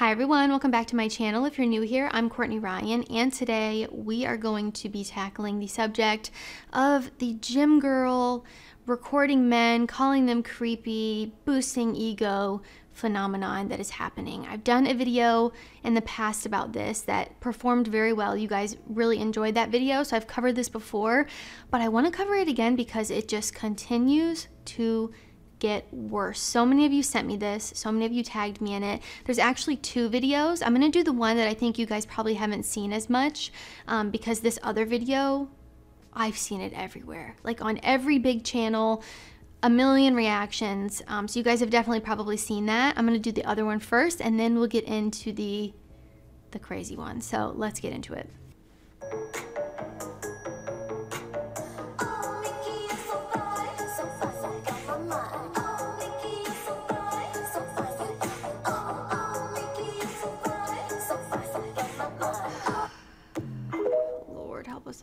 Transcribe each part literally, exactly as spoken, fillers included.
Hi everyone, welcome back to my channel. If you're new here, I'm Courtney Ryan, and today we are going to be tackling the subject of the gym girl recording men, calling them creepy, boosting ego phenomenon that is happening. I've done a video in the past about this that performed very well. You guys really enjoyed that video, so I've covered this before, but I want to cover it again because it just continues to get worse. So many of you sent me this. So many of you tagged me in it. There's actually two videos. I'm going to do the one that I think you guys probably haven't seen as much um, because this other video, I've seen it everywhere, like on every big channel, a million reactions. Um, so you guys have definitely probably seen that. I'm going to do the other one first, and then we'll get into the, the crazy one. So let's get into it.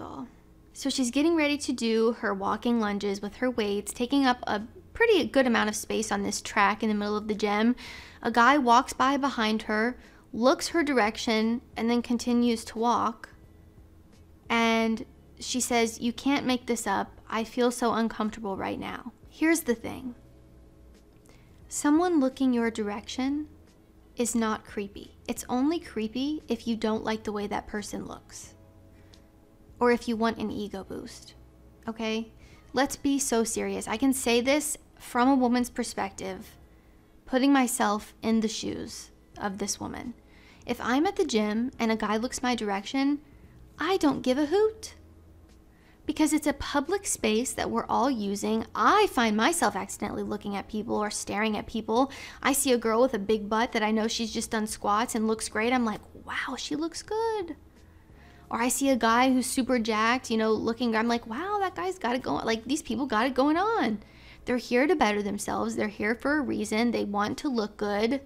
All. So she's getting ready to do her walking lunges with her weights, taking up a pretty good amount of space on this track in the middle of the gym. A guy walks by behind her, looks her direction, and then continues to walk. And she says, "You can't make this up. I feel so uncomfortable right now." Here's the thing. Someone looking your direction is not creepy. It's only creepy if you don't like the way that person looks, or if you want an ego boost, okay? Let's be so serious. I can say this from a woman's perspective, putting myself in the shoes of this woman. If I'm at the gym and a guy looks my direction, I don't give a hoot, because it's a public space that we're all using. I find myself accidentally looking at people or staring at people. I see a girl with a big butt that I know she's just done squats and looks great. I'm like, wow, she looks good. Or I see a guy who's super jacked, you know, looking, I'm like, wow, that guy's got it going. Like, these people got it going on. They're here to better themselves. They're here for a reason. They want to look good.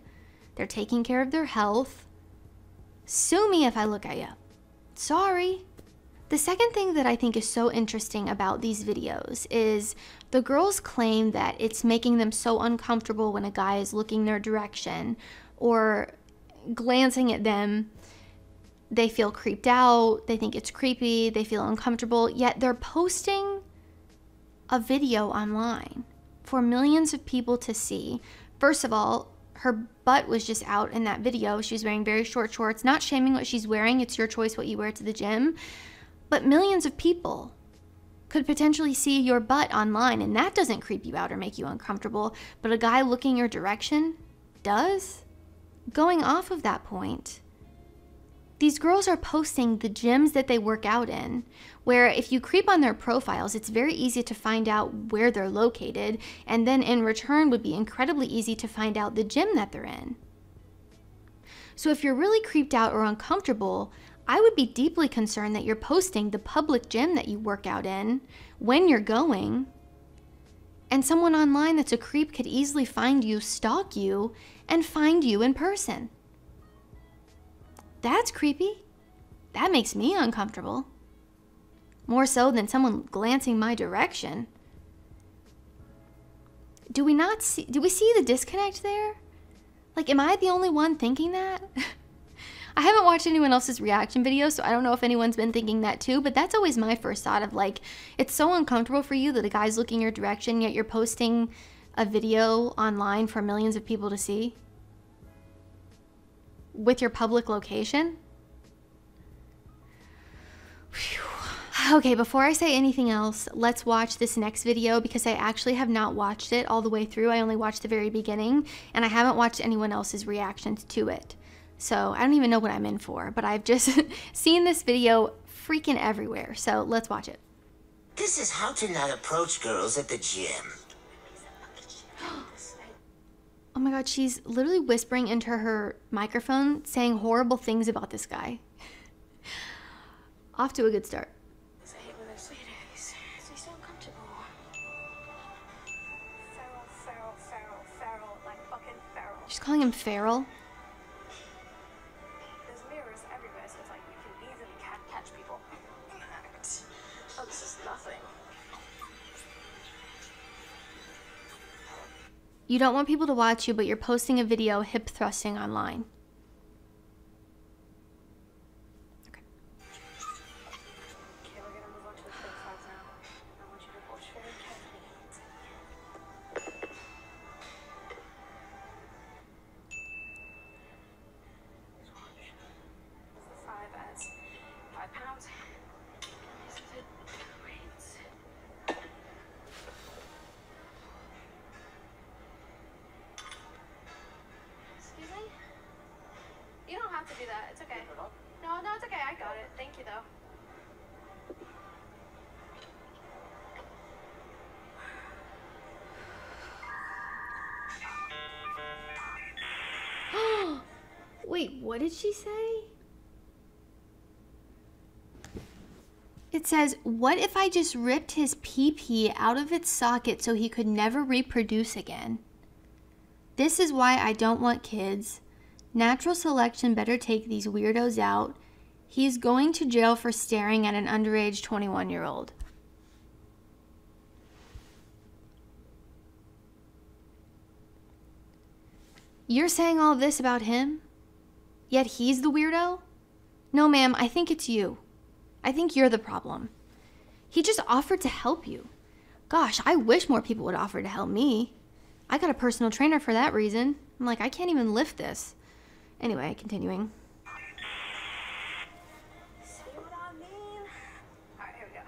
They're taking care of their health. Sue me if I look at you. Sorry. The second thing that I think is so interesting about these videos is the girls claim that it's making them so uncomfortable when a guy is looking their direction or glancing at them. They feel creeped out, they think it's creepy, they feel uncomfortable, yet they're posting a video online for millions of people to see. First of all, her butt was just out in that video. She's wearing very short shorts, not shaming what she's wearing. It's your choice what you wear to the gym. But millions of people could potentially see your butt online, and that doesn't creep you out or make you uncomfortable, but a guy looking your direction does. Going off of that point, these girls are posting the gyms that they work out in, where if you creep on their profiles, it's very easy to find out where they're located, and then in return would be incredibly easy to find out the gym that they're in. So if you're really creeped out or uncomfortable, I would be deeply concerned that you're posting the public gym that you work out in, when you're going, and someone online that's a creep could easily find you, stalk you, and find you in person. That's creepy. That makes me uncomfortable. More so than someone glancing my direction. Do we not see, do we see the disconnect there? Like, am I the only one thinking that? I haven't watched anyone else's reaction video, so I don't know if anyone's been thinking that too, but that's always my first thought of like, it's so uncomfortable for you that a guy's looking your direction, yet you're posting a video online for millions of people to see. With your public location? Whew. Okay, before I say anything else, let's watch this next video because I actually have not watched it all the way through. I only watched the very beginning, and I haven't watched anyone else's reactions to it. So I don't even know what I'm in for, but I've just seen this video freaking everywhere. So let's watch it. This is how to not approach girls at the gym. Oh my God, she's literally whispering into her microphone, saying horrible things about this guy. Off to a good start. I hate when they're so uncomfortable. Feral, feral, feral, feral, like fucking feral. She's calling him feral? There's mirrors everywhere, so it's like you can easily catch people. Oh, this is nothing. You don't want people to watch you, but you're posting a video hip thrusting online. that. It's okay. No, no, it's okay. I got it. Thank you, though. Wait, what did she say? It says, what if I just ripped his pee-pee out of its socket so he could never reproduce again? This is why I don't want kids. Natural selection better take these weirdos out. He's going to jail for staring at an underage twenty-one-year-old. You're saying all this about him? Yet he's the weirdo? No, ma'am, I think it's you. I think you're the problem. He just offered to help you. Gosh, I wish more people would offer to help me. I got a personal trainer for that reason. I'm like, I can't even lift this. Anyway, continuing. See what I mean? All right, here we go.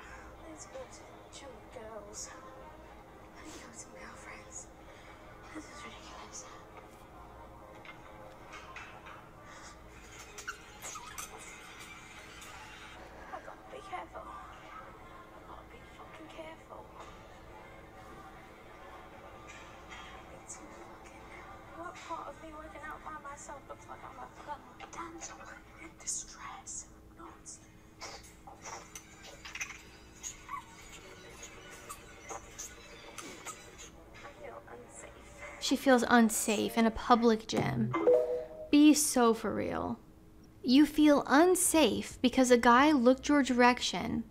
Let's go to two girls. Let's go to girlfriends. This is ridiculous. She feels unsafe in a public gym. Be so for real. You feel unsafe because a guy looked your direction,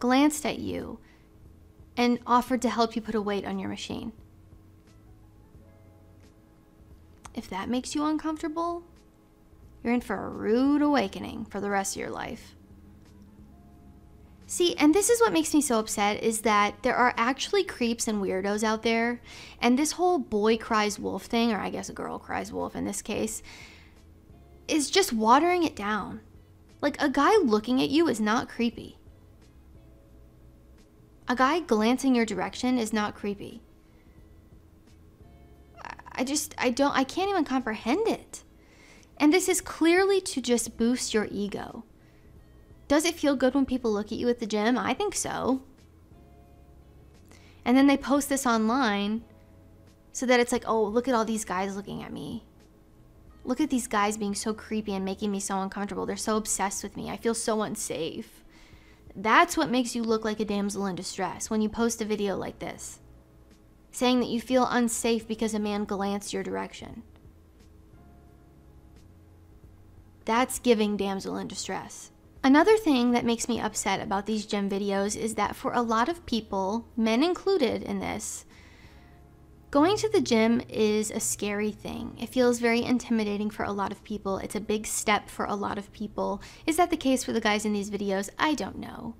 glanced at you, and offered to help you put a weight on your machine. If that makes you uncomfortable, you're in for a rude awakening for the rest of your life. See, and this is what makes me so upset, is that there are actually creeps and weirdos out there, and this whole boy cries wolf thing, or I guess a girl cries wolf in this case, is just watering it down. Like, a guy looking at you is not creepy. A guy glancing your direction is not creepy. I just, I don't, I can't even comprehend it. And this is clearly to just boost your ego. Does it feel good when people look at you at the gym? I think so. And then they post this online so that it's like, oh, look at all these guys looking at me. Look at these guys being so creepy and making me so uncomfortable. They're so obsessed with me. I feel so unsafe. That's what makes you look like a damsel in distress when you post a video like this, saying that you feel unsafe because a man glanced your direction. That's giving damsel in distress. Another thing that makes me upset about these gym videos is that for a lot of people, men included in this, going to the gym is a scary thing. It feels very intimidating for a lot of people. It's a big step for a lot of people. Is that the case for the guys in these videos? I don't know.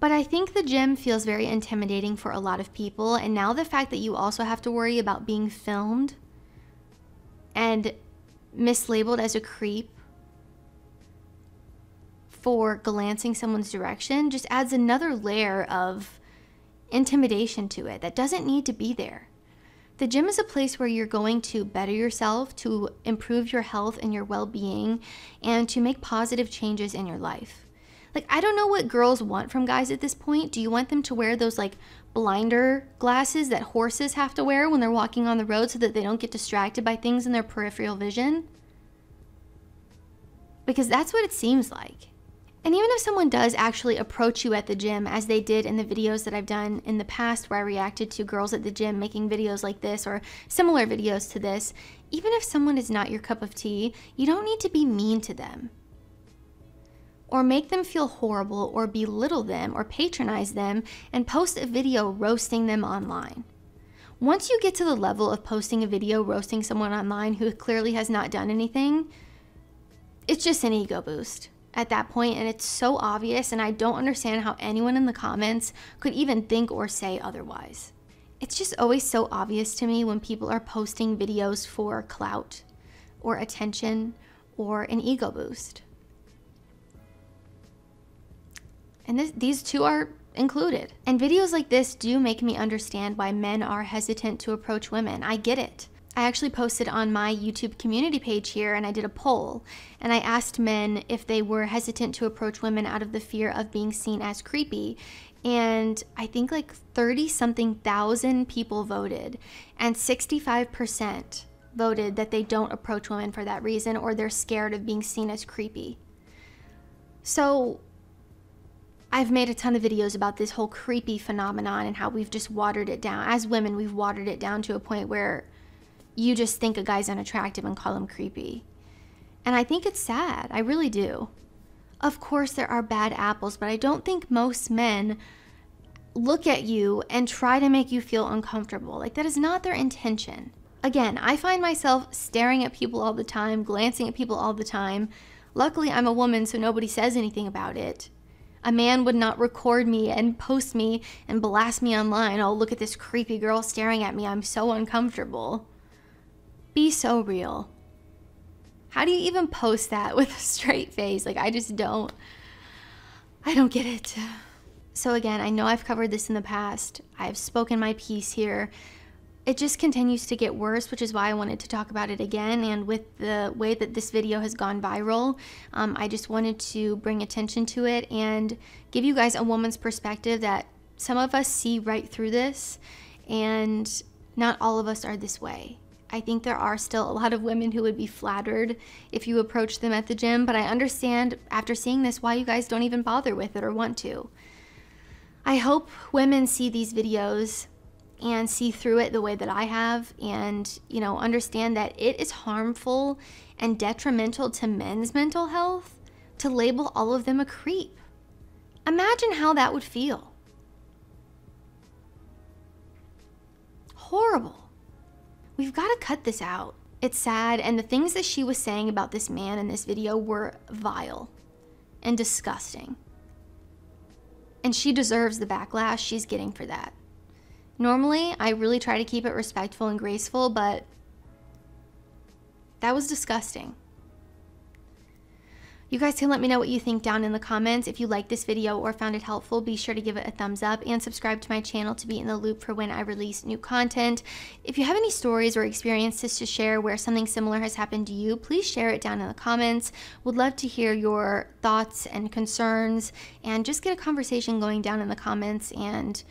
But I think the gym feels very intimidating for a lot of people, and now the fact that you also have to worry about being filmed and mislabeled as a creep for glancing someone's direction just adds another layer of intimidation to it that doesn't need to be there. The gym is a place where you're going to better yourself, to improve your health and your well-being, and to make positive changes in your life. Like, I don't know what girls want from guys at this point. Do you want them to wear those, like, blinder glasses that horses have to wear when they're walking on the road so that they don't get distracted by things in their peripheral vision? Because that's what it seems like. And even if someone does actually approach you at the gym, as they did in the videos that I've done in the past where I reacted to girls at the gym making videos like this or similar videos to this, even if someone is not your cup of tea, you don't need to be mean to them, or make them feel horrible, or belittle them, or patronize them, and post a video roasting them online. Once you get to the level of posting a video roasting someone online who clearly has not done anything, it's just an ego boost at that point, and it's so obvious, and I don't understand how anyone in the comments could even think or say otherwise. It's just always so obvious to me when people are posting videos for clout, or attention, or an ego boost. And this, these two are included. And videos like this do make me understand why men are hesitant to approach women. I get it. I actually posted on my YouTube community page here, and I did a poll, and I asked men if they were hesitant to approach women out of the fear of being seen as creepy. And I think like thirty something thousand people voted, and sixty-five percent voted that they don't approach women for that reason, or they're scared of being seen as creepy. So I've made a ton of videos about this whole creepy phenomenon and how we've just watered it down. As women, we've watered it down to a point where you just think a guy's unattractive and call him creepy. And I think it's sad. I really do. Of course, there are bad apples, but I don't think most men look at you and try to make you feel uncomfortable. Like, that is not their intention. Again, I find myself staring at people all the time, glancing at people all the time. Luckily, I'm a woman, so nobody says anything about it. A man would not record me and post me and blast me online. Oh, look at this creepy girl staring at me. I'm so uncomfortable. Be so real. How do you even post that with a straight face? Like, I just don't, I don't get it. So again, I know I've covered this in the past. I've spoken my piece here. It just continues to get worse, which is why I wanted to talk about it again. And with the way that this video has gone viral, um, I just wanted to bring attention to it and give you guys a woman's perspective that some of us see right through this, and not all of us are this way. I think there are still a lot of women who would be flattered if you approach them at the gym, but I understand after seeing this why you guys don't even bother with it or want to. I hope women see these videos and see through it the way that I have, and, you know, understand that it is harmful and detrimental to men's mental health to label all of them a creep. Imagine how that would feel. Horrible. We've got to cut this out. It's sad, and the things that she was saying about this man in this video were vile and disgusting. And she deserves the backlash she's getting for that. Normally, I really try to keep it respectful and graceful, but that was disgusting. You guys can let me know what you think down in the comments. If you liked this video or found it helpful, be sure to give it a thumbs up and subscribe to my channel to be in the loop for when I release new content. If you have any stories or experiences to share where something similar has happened to you, please share it down in the comments. Would love to hear your thoughts and concerns, and just get a conversation going down in the comments and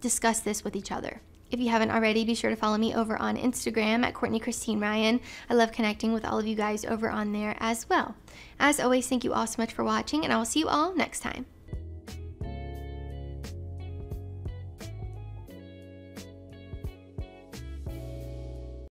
discuss this with each other. If you haven't already, be sure to follow me over on Instagram at Courtney Christine Ryan. I love connecting with all of you guys over on there as well. As always, thank you all so much for watching, and I will see you all next time.